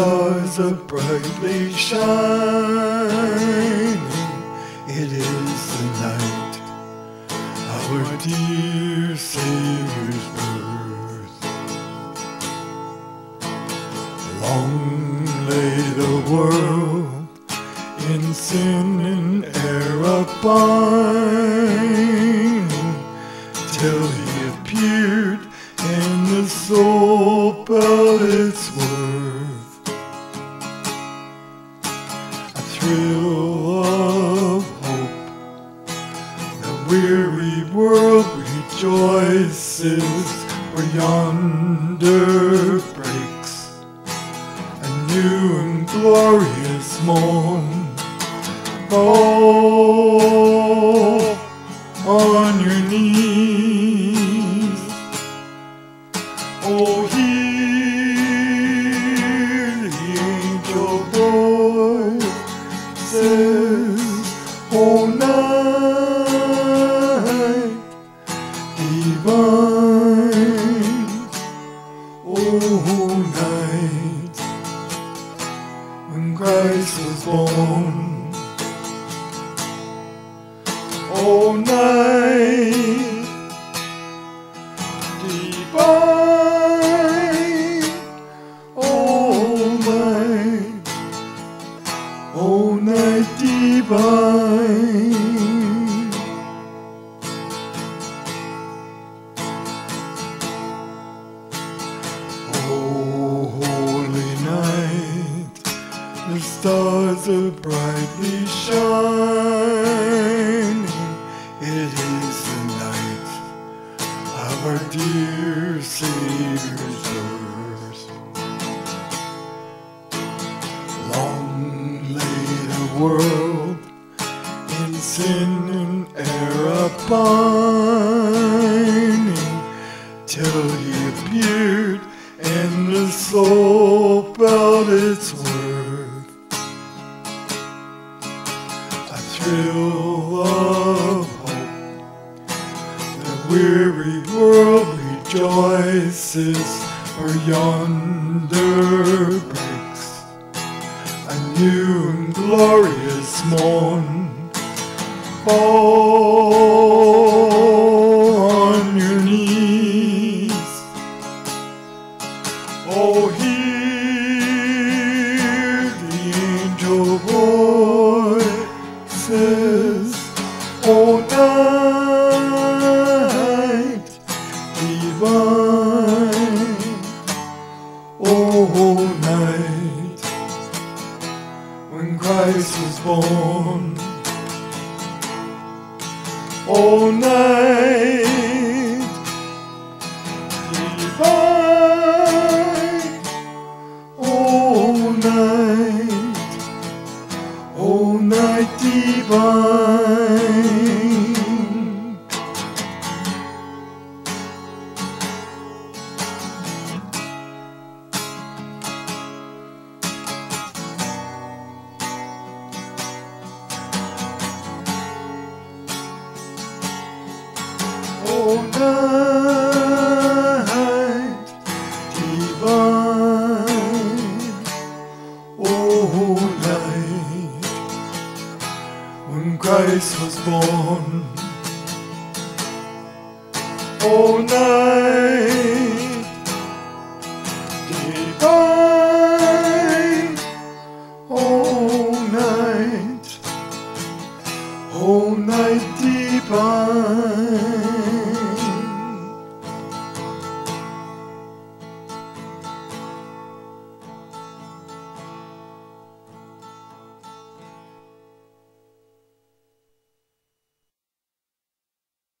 stars are brightly shining, it is the night, our dear Savior's birth. Long lay the world in sin and error pining, till He appeared and the soul felt its worth. A thrill of hope, the weary world rejoices, for yonder breaks a new and glorious morn. Fall on your knees, oh, hear the angel voice says, oh, night divine, oh, night when Christ was born. Oh, night divine, oh, night, oh, night divine. Oh, holy night, the stars are brightly shining, it is the night of our dear Savior's birth. Long lay the world in sin and error pining, till He appeared and the soul felt its worth. A thrill of weary world rejoices, for yonder breaks a new and glorious morn. Fall on your knees, oh, hear the angel voice says, oh, night divine, oh, night when Christ was born. Oh, night divine, oh, night, oh, night divine. Oh, night divine, oh, night when Christ was born. Oh, night divine, oh, night, oh, night divine.